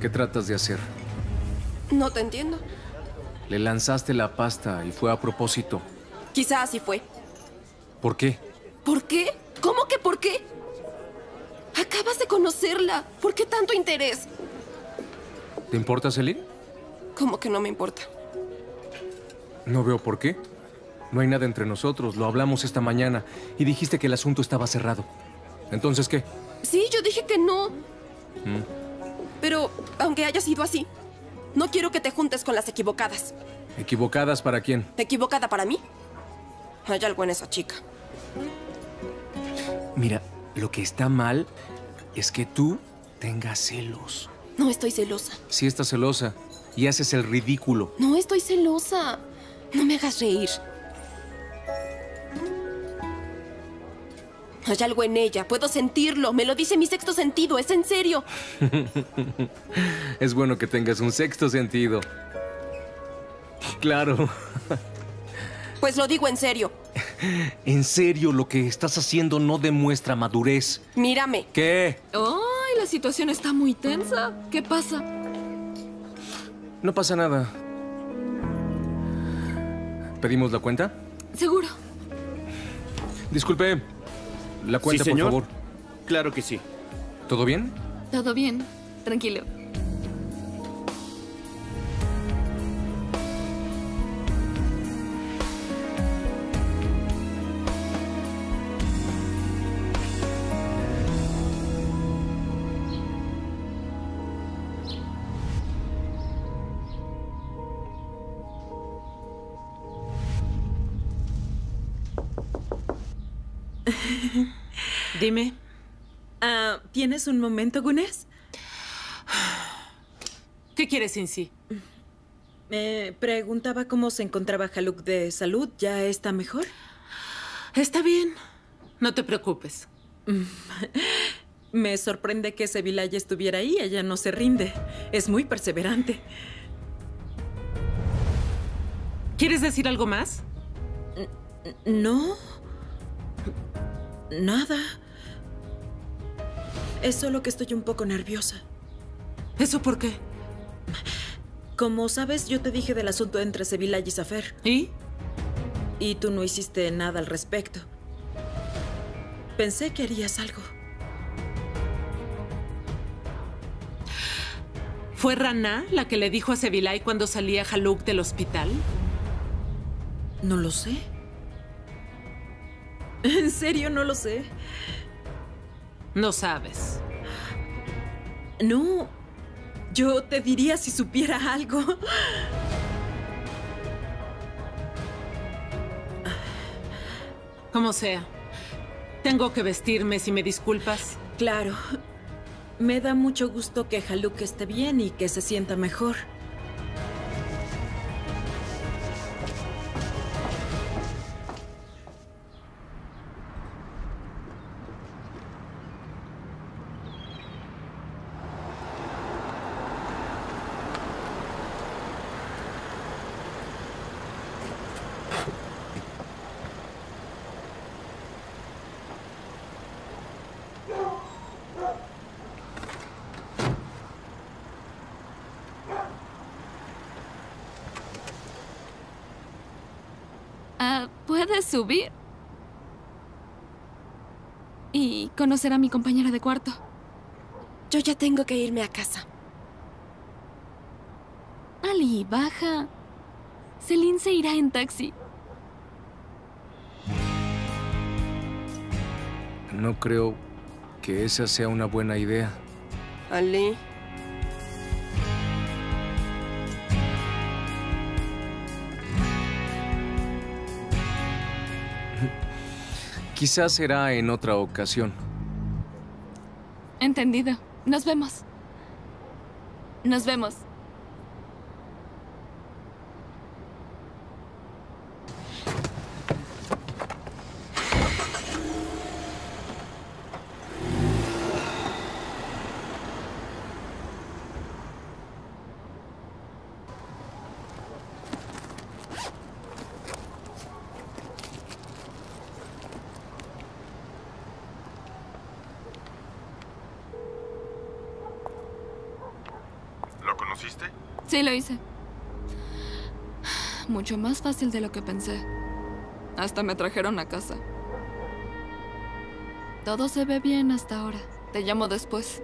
¿Qué tratas de hacer? No te entiendo. Le lanzaste la pasta y fue a propósito. Quizá así fue. ¿Por qué? ¿Por qué? ¿Cómo que por qué? Acabas de conocerla. ¿Por qué tanto interés? ¿Te importa, Selin? ¿Cómo que no me importa? No veo por qué. No hay nada entre nosotros. Lo hablamos esta mañana y dijiste que el asunto estaba cerrado. ¿Entonces qué? Sí, yo dije que no. Pero, aunque haya sido así, no quiero que te juntes con las equivocadas. ¿Equivocadas para quién? ¿Equivocada para mí? Hay algo en esa chica. Mira, lo que está mal es que tú tengas celos. No estoy celosa. Sí estás celosa y haces el ridículo. No estoy celosa. No me hagas reír. Hay algo en ella. Puedo sentirlo. Me lo dice mi sexto sentido. Es en serio. Es bueno que tengas un sexto sentido. Claro. Pues lo digo en serio. En serio, lo que estás haciendo no demuestra madurez. Mírame. ¿Qué? Ay, la situación está muy tensa. ¿Qué pasa? No pasa nada. ¿Pedimos la cuenta? Seguro. Disculpe. La cuenta, sí, señor. Por favor. Claro que sí. ¿Todo bien? Todo bien. Tranquilo. Dime. ¿Tienes un momento, Gunes? ¿Qué quieres, Cincy? Me preguntaba cómo se encontraba Haluk de salud. ¿Ya está mejor? Está bien. No te preocupes. Me sorprende que Sevilaya estuviera ahí. Ella no se rinde. Es muy perseverante. ¿Quieres decir algo más? No. Nada. Es solo que estoy un poco nerviosa. ¿Eso por qué? Como sabes, yo te dije del asunto entre Sevilaya y Zafar. ¿Y? Y tú no hiciste nada al respecto. Pensé que harías algo. ¿Fue Rana la que le dijo a Sevilaya cuando salía Haluk del hospital? No lo sé. En serio, no lo sé. No sabes. No. Yo te diría si supiera algo. Como sea. Tengo que vestirme, si me disculpas. Claro. Me da mucho gusto que Haluk esté bien y que se sienta mejor. ¿Puedes subir? Y conocer a mi compañera de cuarto. Yo ya tengo que irme a casa. Ali, baja. Selin se irá en taxi. No creo que esa sea una buena idea. Ali... Quizás será en otra ocasión. Entendido. Nos vemos. Nos vemos. conociste? Sí, lo hice. Mucho más fácil de lo que pensé. Hasta me trajeron a casa. Todo se ve bien hasta ahora. Te llamo después.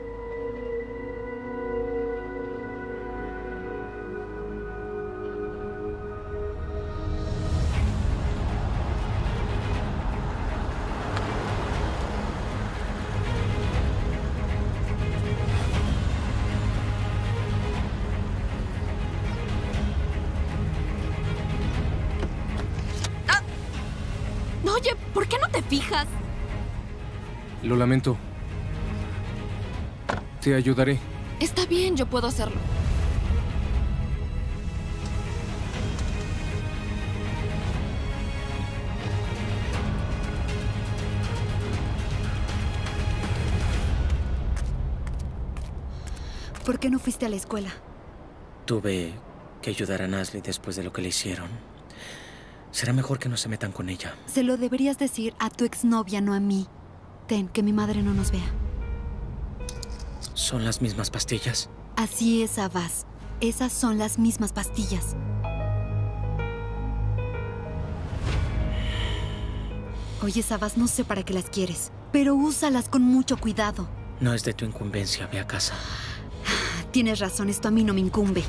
Oye, ¿por qué no te fijas? Lo lamento. Te ayudaré. Está bien, yo puedo hacerlo. ¿Por qué no fuiste a la escuela? Tuve que ayudar a Nazlı después de lo que le hicieron. Será mejor que no se metan con ella. Se lo deberías decir a tu exnovia, no a mí. Ten, que mi madre no nos vea. ¿Son las mismas pastillas? Así es, Sabas. Esas son las mismas pastillas. Oye, Sabas, no sé para qué las quieres, pero úsalas con mucho cuidado. No es de tu incumbencia, ve a casa. Tienes razón, esto a mí no me incumbe.